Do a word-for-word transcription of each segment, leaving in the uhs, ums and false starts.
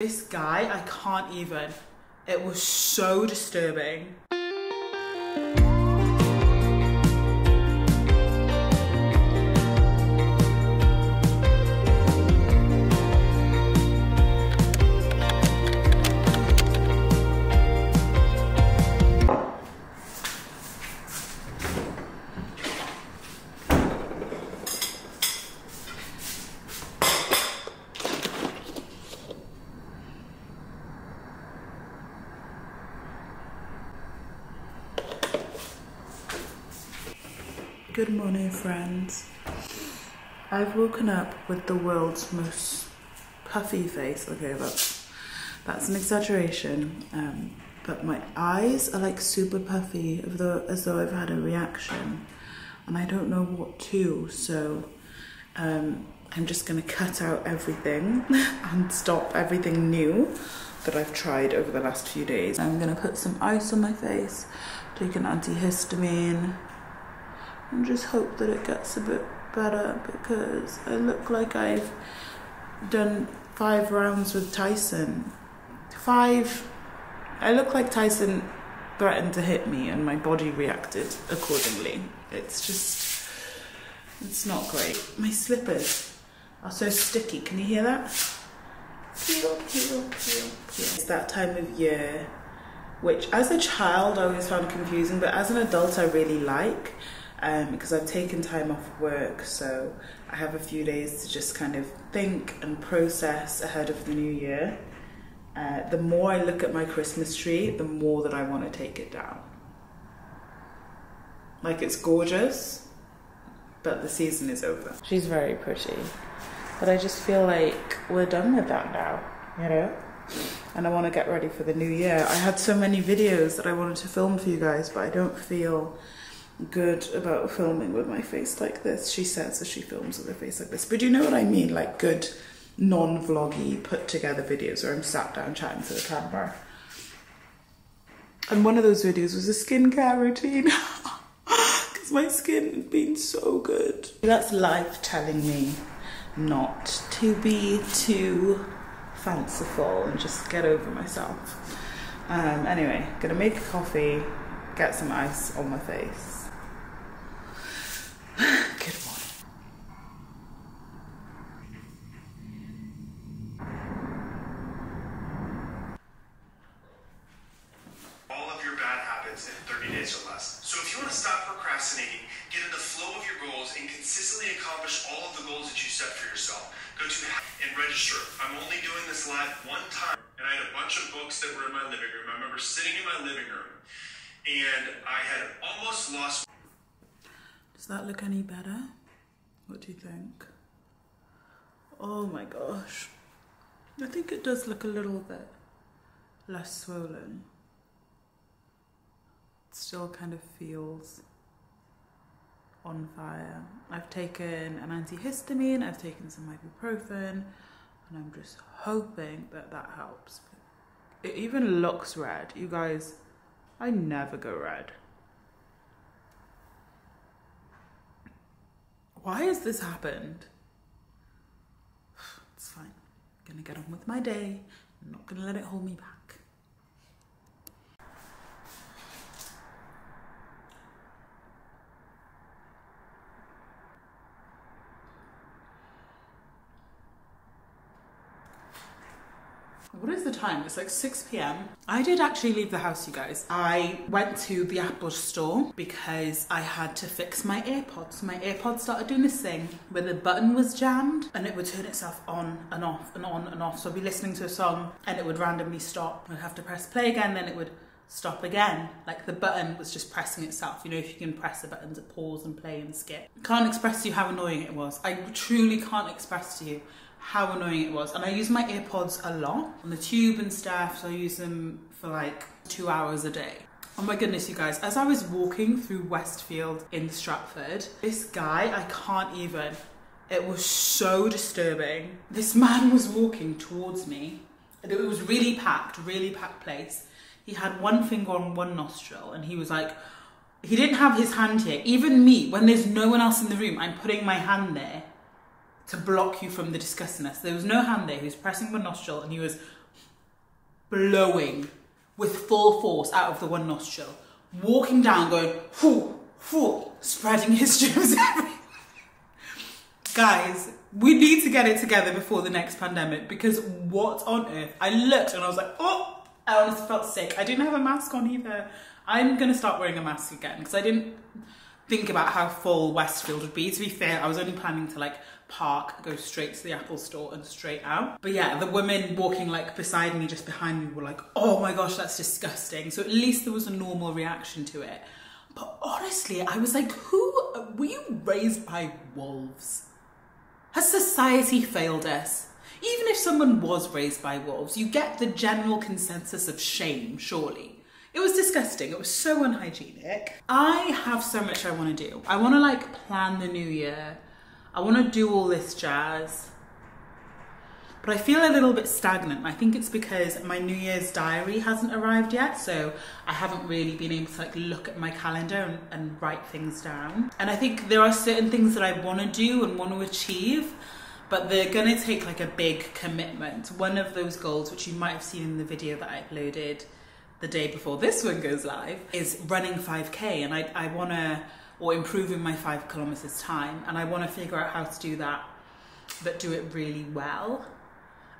This guy, I can't even. It was so disturbing. Good morning, friends. I've woken up with the world's most puffy face. Okay, that's, that's an exaggeration, um, but my eyes are like super puffy as though I've had a reaction and I don't know what to, so um, I'm just gonna cut out everything and stop everything new that I've tried over the last few days. I'm gonna put some ice on my face, take an antihistamine, and just hope that it gets a bit better, because I look like I've done five rounds with Tyson. Five. I look like Tyson threatened to hit me and my body reacted accordingly. It's just, it's not great. My slippers are so sticky. Can you hear that? Peel, peel, peel, peel. It's that time of year, which as a child I always found confusing, but as an adult I really like. Um, because I've taken time off work, so I have a few days to just kind of think and process ahead of the new year. Uh, the more I look at my Christmas tree, the more that I want to take it down. Like, it's gorgeous, but the season is over. She's very pretty, but I just feel like we're done with that now, you know? And I want to get ready for the new year. I had so many videos that I wanted to film for you guys, but I don't feel good about filming with my face like this. She says that she films with her face like this, but you know what I mean, like good non-vloggy put together videos where I'm sat down chatting to the camera. And one of those videos was a skincare routine because my skin had been so good. That's life telling me not to be too fanciful and just get over myself. Um, anyway, gonna make a coffee, get some ice on my face. Good morning. All of your bad habits in thirty days or less. So if you want to stop procrastinating, get in the flow of your goals and consistently accomplish all of the goals that you set for yourself. Go to and register. I'm only doing this live one time. And I had a bunch of books that were in my living room. I remember sitting in my living room and I had almost lost. Does that look any better? What do you think? Oh my gosh. I think it does look a little bit less swollen. It still kind of feels on fire. I've taken an antihistamine, I've taken some ibuprofen, and I'm just hoping that that helps. It even looks red. You guys, I never go red. Why has this happened? It's fine. I'm gonna get on with my day. I'm not gonna let it hold me back. What is the time? It's like six p m I did actually leave the house, you guys. I went to the Apple store because I had to fix my AirPods. My AirPods started doing this thing where the button was jammed and it would turn itself on and off and on and off. So I'd be listening to a song and it would randomly stop. I'd have to press play again, then it would stop again. Like, the button was just pressing itself. You know, if you can press a button to pause and play and skip. Can't express to you how annoying it was. I truly can't express to you how annoying it was. And I use my AirPods a lot on the tube and stuff, so I use them for like two hours a day. Oh my goodness, you guys, as I was walking through Westfield in Stratford, this guy, I can't even, it was so disturbing. This man was walking towards me. It was really packed, really packed place. He had one finger on one nostril and he was like, he didn't have his hand here. Even me, when there's no one else in the room, I'm putting my hand there to block you from the disgustingness. There was no hand there. He was pressing my nostril and he was blowing with full force out of the one nostril, walking down going, whoo, whoo, spreading his germs everywhere. Guys, we need to get it together before the next pandemic, because what on earth? I looked and I was like, oh, I honestly felt sick. I didn't have a mask on either. I'm gonna start wearing a mask again, because I didn't think about how full Westfield would be. To be fair, I was only planning to like park, go straight to the Apple store and straight out. But yeah, the women walking like beside me, just behind me, were like, oh my gosh, that's disgusting. So at least there was a normal reaction to it. But honestly, I was like, who, were you raised by wolves? Has society failed us? Even if someone was raised by wolves, you get the general consensus of shame, surely. It was disgusting. It was so unhygienic. I have so much I want to do. I want to like plan the new year. I want to do all this jazz. But I feel a little bit stagnant. I think it's because my New Year's diary hasn't arrived yet. So I haven't really been able to like look at my calendar and, and write things down. And I think there are certain things that I want to do and want to achieve, but they're going to take like a big commitment. One of those goals, which you might have seen in the video that I uploaded the day before this one goes live, is running five K, and I, I want to, or improving my five kilometers time, and I want to figure out how to do that, but do it really well.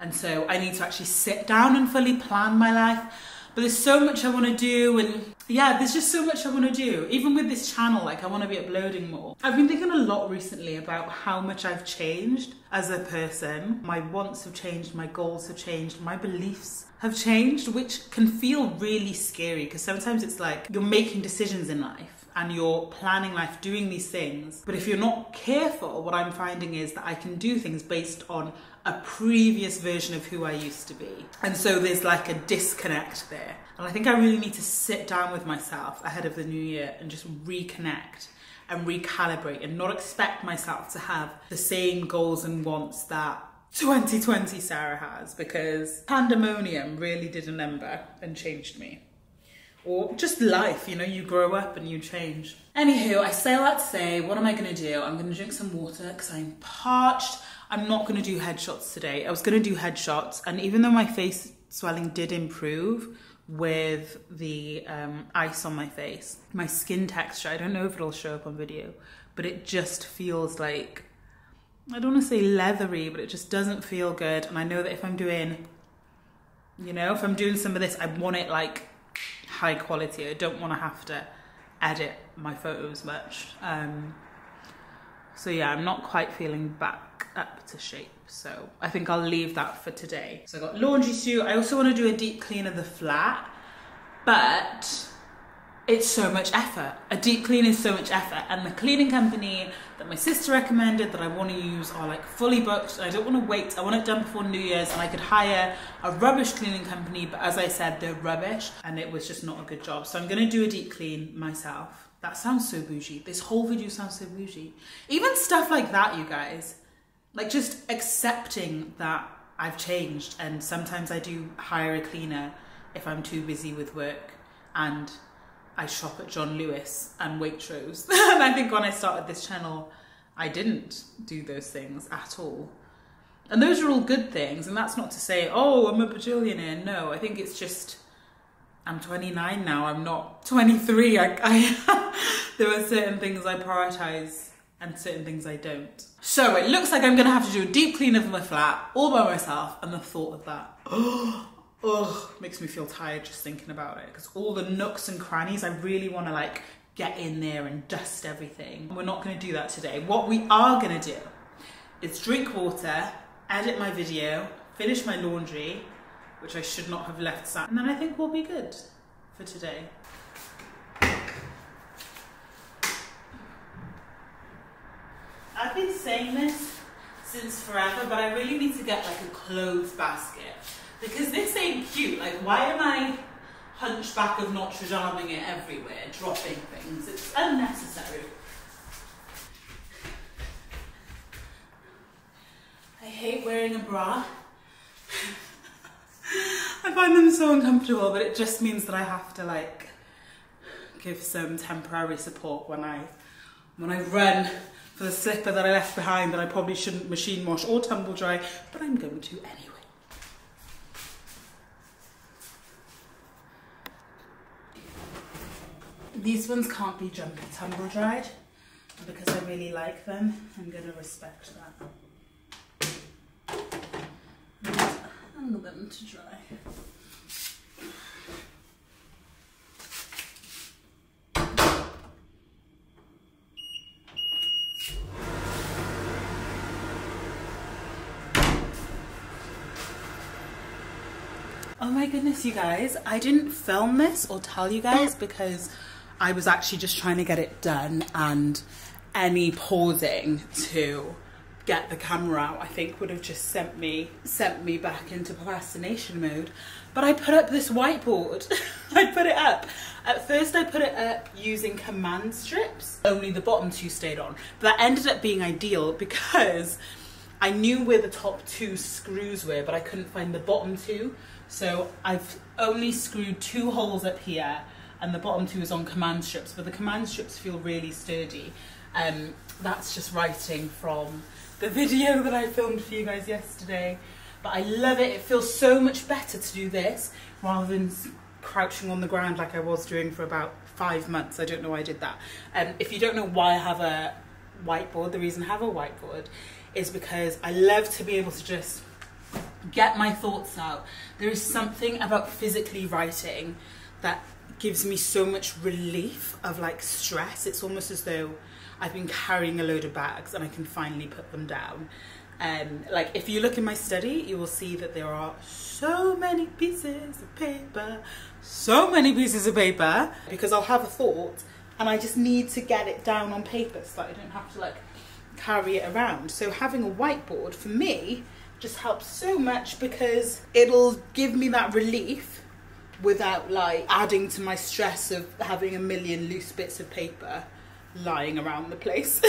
And so I need to actually sit down and fully plan my life. But there's so much I want to do, and yeah, there's just so much I want to do. Even with this channel, like I want to be uploading more. I've been thinking a lot recently about how much I've changed as a person. My wants have changed, my goals have changed, my beliefs have changed, which can feel really scary, because sometimes it's like you're making decisions in life and you're planning life, doing these things. But if you're not careful, what I'm finding is that I can do things based on a previous version of who I used to be. And so there's like a disconnect there. And I think I really need to sit down with myself ahead of the new year and just reconnect and recalibrate, and not expect myself to have the same goals and wants that twenty twenty Sarah has, because pandemonium really did a number and changed me. Or just life, you know, you grow up and you change. Anywho, I say that to say, what am I gonna do? I'm gonna drink some water because I'm parched. I'm not gonna do headshots today. I was gonna do headshots, and even though my face swelling did improve with the um, ice on my face, my skin texture, I don't know if it'll show up on video, but it just feels like, I don't wanna say leathery, but it just doesn't feel good. And I know that if I'm doing, you know, if I'm doing some of this, I want it like high quality. I don't want to have to edit my photos much. Um, so yeah, I'm not quite feeling back up to shape. So I think I'll leave that for today. So I got laundry to do. I also want to do a deep clean of the flat, but it's so much effort. A deep clean is so much effort. And the cleaning company that my sister recommended that I want to use are like fully booked. I don't want to wait. I want it done before New Year's, and I could hire a rubbish cleaning company, but as I said, they're rubbish and it was just not a good job. So I'm going to do a deep clean myself. That sounds so bougie. This whole video sounds so bougie. Even stuff like that, you guys, like just accepting that I've changed. And sometimes I do hire a cleaner if I'm too busy with work, and I shop at John Lewis and Waitrose. And I think when I started this channel, I didn't do those things at all. And those are all good things. And that's not to say, oh, I'm a bajillionaire. No, I think it's just, I'm twenty-nine now. I'm not twenty-three. I, I there are certain things I prioritize and certain things I don't. So it looks like I'm gonna have to do a deep clean of my flat all by myself. And the thought of that, oh, oh, makes me feel tired just thinking about it, because all the nooks and crannies, I really want to like get in there and dust everything. We're not going to do that today. What we are going to do is drink water, edit my video, finish my laundry, which I should not have left sat, and then I think we'll be good for today. I've been saying this since forever, but I really need to get like a clothes basket, because this ain't cute. Like, why am I hunchback of Notre Dame-ing it everywhere, dropping things? It's unnecessary. I hate wearing a bra. I find them so uncomfortable, but it just means that I have to like give some temporary support when I when I run for the slipper that I left behind that I probably shouldn't machine wash or tumble dry, but I'm going to anyway. These ones can't be jump and tumble dried, because I really like them. I'm going to respect that. And angle them to dry. Oh my goodness, you guys, I didn't film this or tell you guys because I was actually just trying to get it done, and any pausing to get the camera out I think would have just sent me sent me back into procrastination mode. But I put up this whiteboard. I put it up. At first I put it up using command strips. Only the bottom two stayed on. But that ended up being ideal because I knew where the top two screws were, but I couldn't find the bottom two. So I've only screwed two holes up here, and the bottom two is on command strips, but the command strips feel really sturdy. Um, that's just writing from the video that I filmed for you guys yesterday. But I love it. It feels so much better to do this rather than crouching on the ground like I was doing for about five months. I don't know why I did that. Um, if you don't know why I have a whiteboard, the reason I have a whiteboard is because I love to be able to just get my thoughts out. There is something about physically writing that gives me so much relief of like stress. It's almost as though I've been carrying a load of bags and I can finally put them down. And um, like if you look in my study, you will see that there are so many pieces of paper, so many pieces of paper, because I'll have a thought and I just need to get it down on paper so that I don't have to like carry it around. So having a whiteboard for me just helps so much because it'll give me that relief without like adding to my stress of having a million loose bits of paper lying around the place.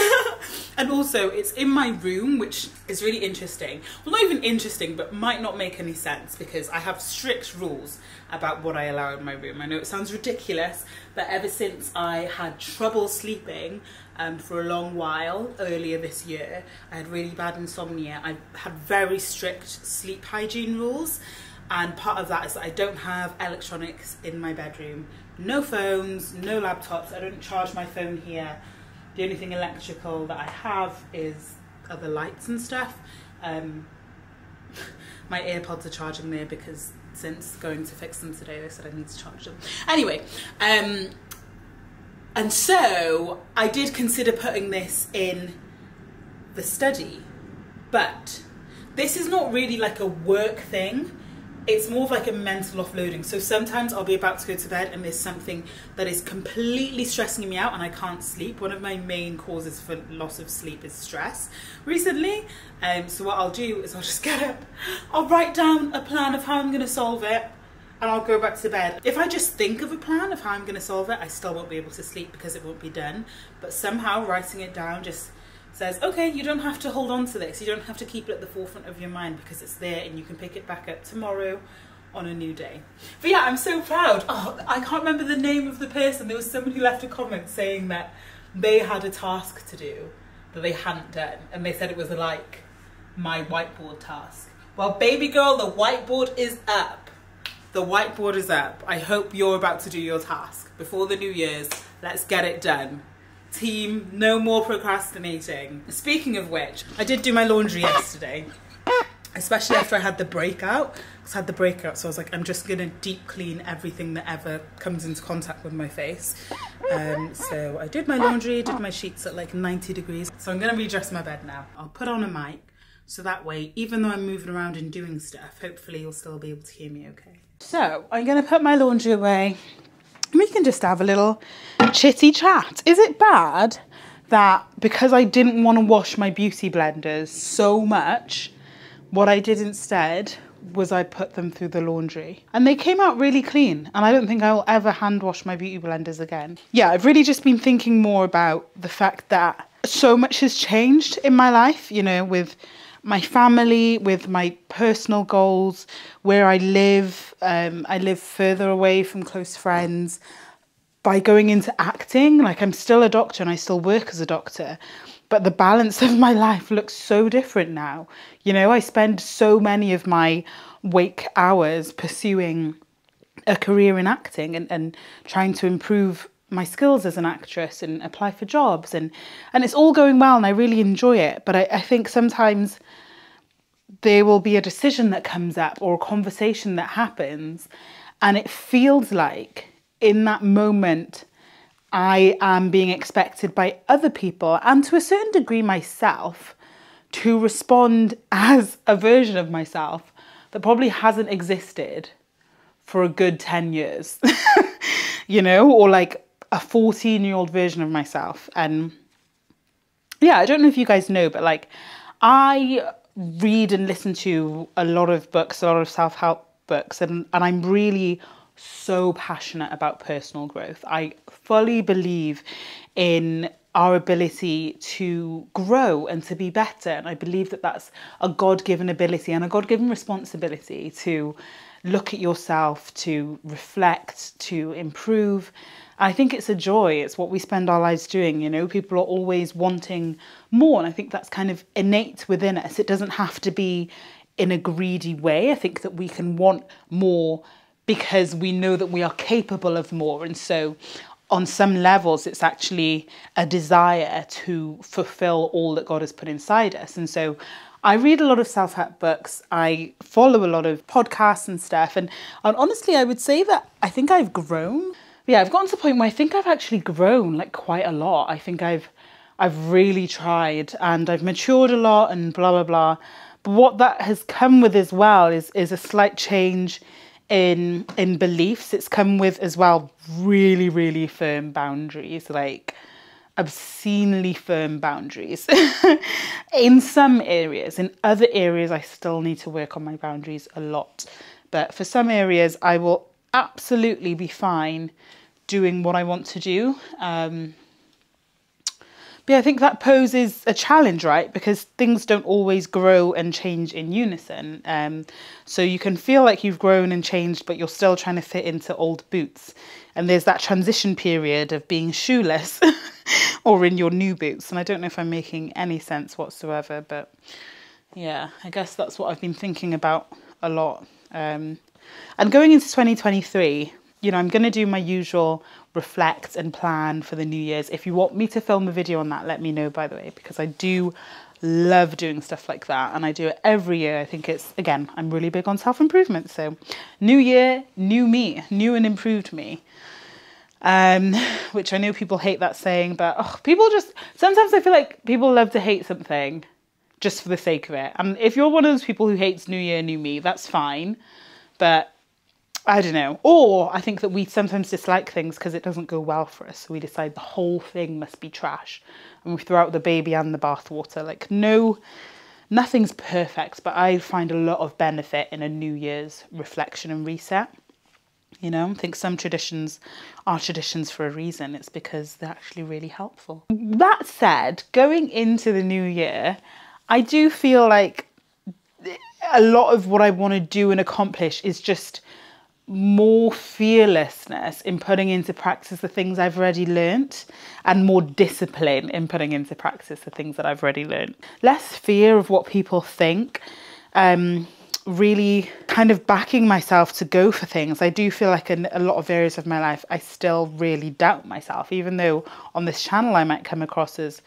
And also it's in my room, which is really interesting. Well, not even interesting, but might not make any sense because I have strict rules about what I allow in my room. I know it sounds ridiculous, but ever since I had trouble sleeping um, for a long while earlier this year, I had really bad insomnia. I had very strict sleep hygiene rules. And part of that is that I don't have electronics in my bedroom. No phones, no laptops. I don't charge my phone here. The only thing electrical that I have is other lights and stuff. Um, my AirPods are charging there because since going to fix them today, they said I need to charge them. Anyway, um, and so I did consider putting this in the study, but this is not really like a work thing. It's more of like a mental offloading. So sometimes I'll be about to go to bed and there's something that is completely stressing me out and I can't sleep. One of my main causes for loss of sleep is stress recently. Um, so what I'll do is I'll just get up, I'll write down a plan of how I'm going to solve it, and I'll go back to bed. If I just think of a plan of how I'm going to solve it, I still won't be able to sleep because it won't be done. But somehow writing it down just says, okay, you don't have to hold on to this. You don't have to keep it at the forefront of your mind because it's there and you can pick it back up tomorrow on a new day. But yeah, I'm so proud. Oh, I can't remember the name of the person. There was someone who left a comment saying that they had a task to do that they hadn't done. And they said it was like my whiteboard task. Well, baby girl, the whiteboard is up. The whiteboard is up. I hope you're about to do your task before the New Year's. Let's get it done. Team, no more procrastinating. Speaking of which, I did do my laundry yesterday, especially after I had the breakout. Because I had the breakout, so I was like, I'm just gonna deep clean everything that ever comes into contact with my face. Um, so I did my laundry, did my sheets at like ninety degrees. So I'm gonna redress my bed now. I'll put on a mic, so that way, even though I'm moving around and doing stuff, hopefully you'll still be able to hear me okay. So I'm gonna put my laundry away. We can just have a little chitty chat. Is it bad that because I didn't want to wash my beauty blenders so much, what I did instead was I put them through the laundry and they came out really clean, and I don't think I will ever hand wash my beauty blenders again. Yeah, I've really just been thinking more about the fact that so much has changed in my life, you know, with my family, with my personal goals, where I live. Um, I live further away from close friends. By going into acting, like I'm still a doctor and I still work as a doctor, but the balance of my life looks so different now. You know, I spend so many of my wake hours pursuing a career in acting and, and trying to improve my skills as an actress and apply for jobs, and and it's all going well and I really enjoy it. But I, I think sometimes there will be a decision that comes up or a conversation that happens, and it feels like in that moment I am being expected by other people, and to a certain degree myself, to respond as a version of myself that probably hasn't existed for a good ten years, you know, or like a fourteen year old version of myself. And yeah, I don't know if you guys know, but like I read and listen to a lot of books, a lot of self-help books, and, and I'm really so passionate about personal growth. I fully believe in our ability to grow and to be better, and I believe that that's a God-given ability and a God-given responsibility to look at yourself, to reflect, to improve. I think it's a joy. It's what we spend our lives doing, you know. People are always wanting more, and I think that's kind of innate within us. It doesn't have to be in a greedy way. I think that we can want more because we know that we are capable of more, and so on some levels it's actually a desire to fulfill all that God has put inside us. And so I read a lot of self-help books, I follow a lot of podcasts and stuff, and, and honestly I would say that I think I've grown. Yeah, I've gotten to the point where I think I've actually grown like quite a lot. I think I've I've really tried and I've matured a lot and blah blah blah. But what that has come with as well is is a slight change in in beliefs. It's come with as well really, really firm boundaries, like obscenely firm boundaries in some areas. In other areas I still need to work on my boundaries a lot, but for some areas I will absolutely be fine doing what I want to do. Um, but yeah, I think that poses a challenge, right? Because things don't always grow and change in unison. Um, so you can feel like you've grown and changed, but you're still trying to fit into old boots. And there's that transition period of being shoeless or in your new boots. And I don't know if I'm making any sense whatsoever, but yeah, I guess that's what I've been thinking about a lot. Um, And going into twenty twenty-three, you know, I'm going to do my usual reflect and plan for the New Year's. If you want me to film a video on that, let me know, by the way, because I do love doing stuff like that. And I do it every year. I think it's, again, I'm really big on self-improvement. So new year, new me, new and improved me. Um, which I know people hate that saying, but oh, people just, sometimes I feel like people love to hate something just for the sake of it. And if you're one of those people who hates new year, new me, that's fine. But I don't know. Or I think that we sometimes dislike things because it doesn't go well for us. So we decide the whole thing must be trash. And we throw out the baby and the bathwater. Like, no, nothing's perfect. But I find a lot of benefit in a New Year's reflection and reset. You know, I think some traditions are traditions for a reason. It's because they're actually really helpful. That said, going into the new year, I do feel like a lot of what I want to do and accomplish is just more fearlessness in putting into practice the things I've already learnt, and more discipline in putting into practice the things that I've already learnt. Less fear of what people think, um, really kind of backing myself to go for things. I do feel like in a lot of areas of my life, I still really doubt myself, even though on this channel I might come across as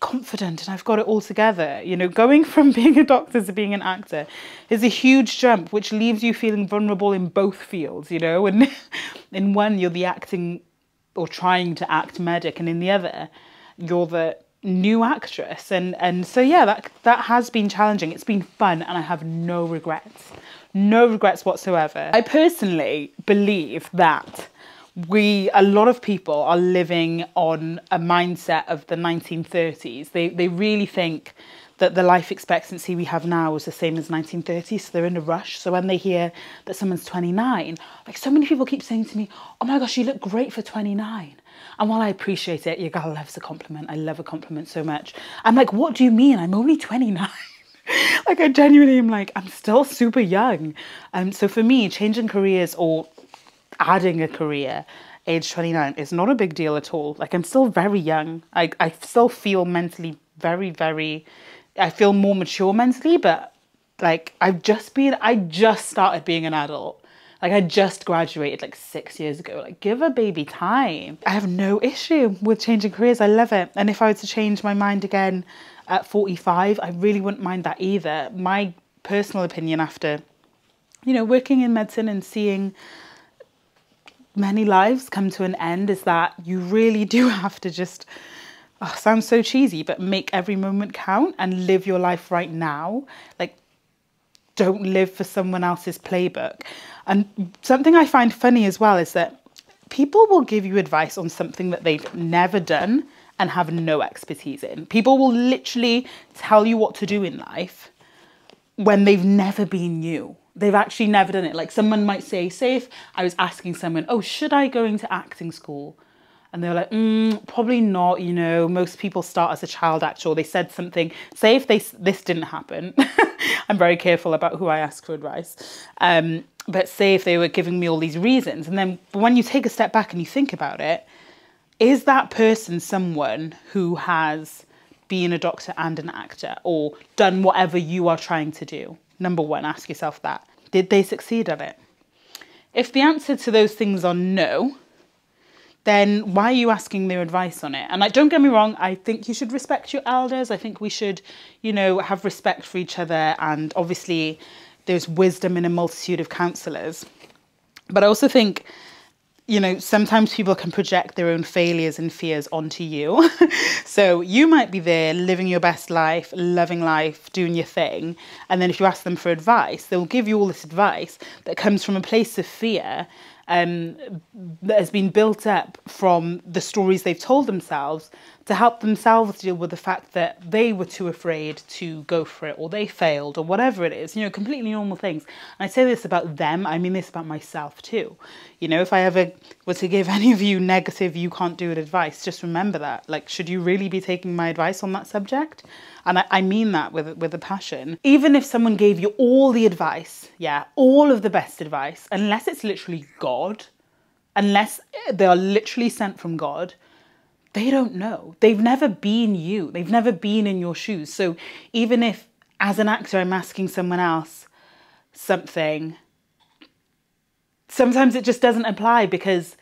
confident and I've got it all together. You know, going from being a doctor to being an actor is a huge jump, which leaves you feeling vulnerable in both fields, you know, and in one you're the acting or trying to act medic, and in the other you're the new actress. And and so yeah, that that has been challenging. It's been fun, and I have no regrets, no regrets whatsoever. I personally believe that We, a lot of people are living on a mindset of the nineteen thirties. They, they really think that the life expectancy we have now is the same as nineteen thirties, so they're in a rush. So when they hear that someone's twenty-nine, like so many people keep saying to me, oh my gosh, you look great for twenty-nine. And while I appreciate it, your girl loves a compliment. I love a compliment so much. I'm like, what do you mean? I'm only twenty-nine. Like I genuinely am like, I'm still super young. Um, so for me, changing careers or adding a career age twenty-nine is not a big deal at all. Like I'm still very young. I, I still feel mentally very, very, I feel more mature mentally, but like I've just been, I just started being an adult Like, I just graduated like six years ago. Like, give a baby time. I have no issue with changing careers. I love it. And if I were to change my mind again at forty-five, I really wouldn't mind that either. My personal opinion after, you know, working in medicine and seeing many lives come to an end is that you really do have to just, oh, sounds so cheesy, but make every moment count and live your life right now. Like, don't live for someone else's playbook. And something I find funny as well is that people will give you advice on something that they've never done and have no expertise in. People will literally tell you what to do in life when they've never been you. They've actually never done it. Like, someone might say, say if I was asking someone, oh, should I go into acting school? And they were like, mm, probably not, you know, most people start as a child actor. Or they said something, say if they, this didn't happen. I'm very careful about who I ask for advice. Um, but say if they were giving me all these reasons. And then when you take a step back and you think about it, is that person someone who has been a doctor and an actor or done whatever you are trying to do? Number one, ask yourself that. Did they succeed at it? If the answer to those things are no, then why are you asking their advice on it? And like, don't get me wrong, I think you should respect your elders. I think we should, you know, have respect for each other. And obviously there's wisdom in a multitude of counsellors. But I also think, you know, sometimes people can project their own failures and fears onto you. So you might be there living your best life, loving life, doing your thing. And then if you ask them for advice, they'll give you all this advice that comes from a place of fear um, that has been built up from the stories they've told themselves to help themselves deal with the fact that they were too afraid to go for it, or they failed, or whatever it is, you know, completely normal things. And I say this about them, I mean this about myself too. You know, if I ever were to give any of you negative, you can't do it advice, just remember that. Like, should you really be taking my advice on that subject? And I, I mean that with, with a passion. Even if someone gave you all the advice, yeah, all of the best advice, unless it's literally God, unless they are literally sent from God, they don't know. They've never been you. They've never been in your shoes. So even if as an actor, I'm asking someone else something, sometimes it just doesn't apply because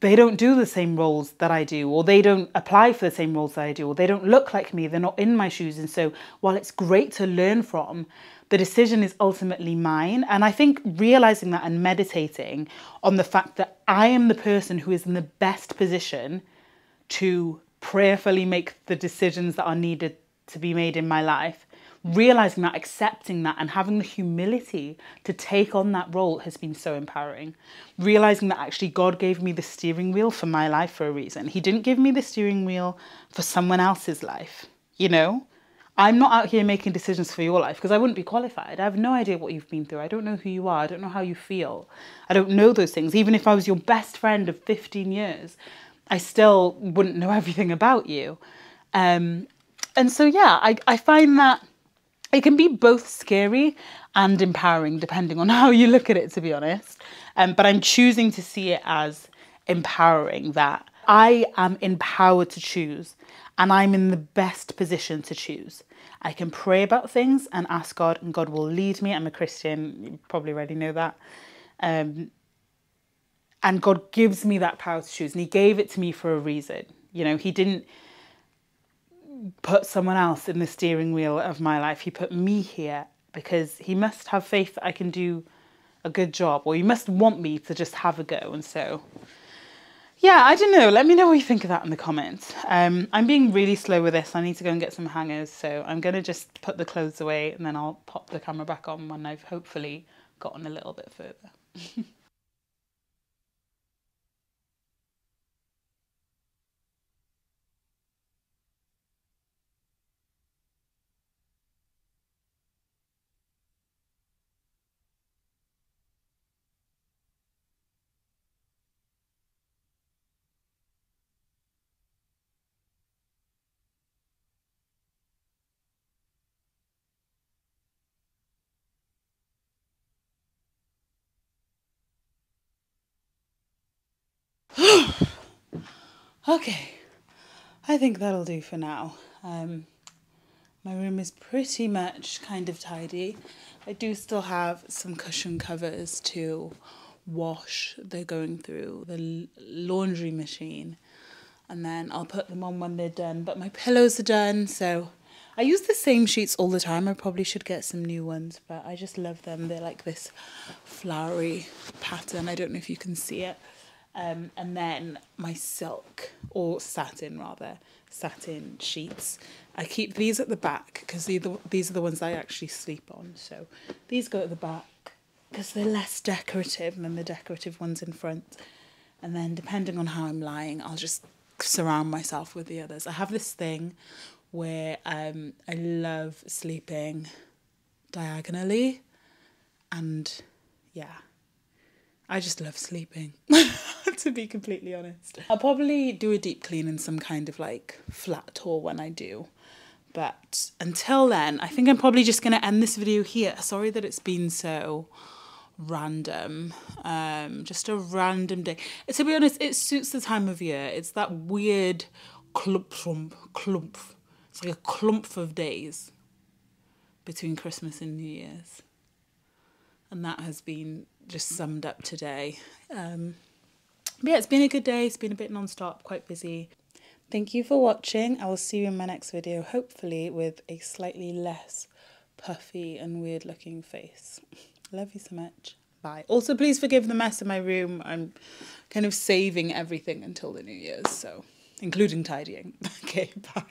they don't do the same roles that I do, or they don't apply for the same roles that I do, or they don't look like me. They're not in my shoes. And so while it's great to learn from, the decision is ultimately mine. And I think realizing that and meditating on the fact that I am the person who is in the best position to prayerfully make the decisions that are needed to be made in my life, realizing that, accepting that, and having the humility to take on that role has been so empowering. Realizing that actually God gave me the steering wheel for my life for a reason. He didn't give me the steering wheel for someone else's life, you know? I'm not out here making decisions for your life because I wouldn't be qualified. I have no idea what you've been through. I don't know who you are. I don't know how you feel. I don't know those things. Even if I was your best friend of fifteen years, I still wouldn't know everything about you. Um, and so, yeah, I, I find that it can be both scary and empowering, depending on how you look at it, to be honest. Um, but I'm choosing to see it as empowering, that I am empowered to choose and I'm in the best position to choose. I can pray about things and ask God, and God will lead me. I'm a Christian, you probably already know that. Um, And God gives me that power to choose. And he gave it to me for a reason. You know, he didn't put someone else in the steering wheel of my life. He put me here because he must have faith that I can do a good job, or he must want me to just have a go. And so, yeah, I don't know. Let me know what you think of that in the comments. Um, I'm being really slow with this. I need to go and get some hangers. So I'm going to just put the clothes away and then I'll pop the camera back on when I've hopefully gotten a little bit further. Okay, I think that'll do for now. Um, My room is pretty much kind of tidy. I do still have some cushion covers to wash. They're going through the laundry machine, and then I'll put them on when they're done. But my pillows are done, so I use the same sheets all the time. I probably should get some new ones, but I just love them. They're like this flowery pattern. I don't know if you can see it. Um, and then my silk, or satin rather, satin sheets. I keep these at the back because these are the ones I actually sleep on. So these go at the back because they're less decorative than the decorative ones in front. And then depending on how I'm lying, I'll just surround myself with the others. I have this thing where um, I love sleeping diagonally, and yeah, I just love sleeping, to be completely honest. I'll probably do a deep clean in some kind of like flat tour when I do. But until then, I think I'm probably just gonna end this video here. Sorry that it's been so random, um, just a random day. To be honest, it suits the time of year. It's that weird clump, clump, clump. It's like a clump of days between Christmas and New Year's. And that has been just summed up today. Um, but yeah, it's been a good day. It's been a bit non-stop, quite busy. Thank you for watching. I will see you in my next video, hopefully with a slightly less puffy and weird looking face. Love you so much. Bye. Also, please forgive the mess in my room. I'm kind of saving everything until the New Year's, so including tidying. Okay, bye.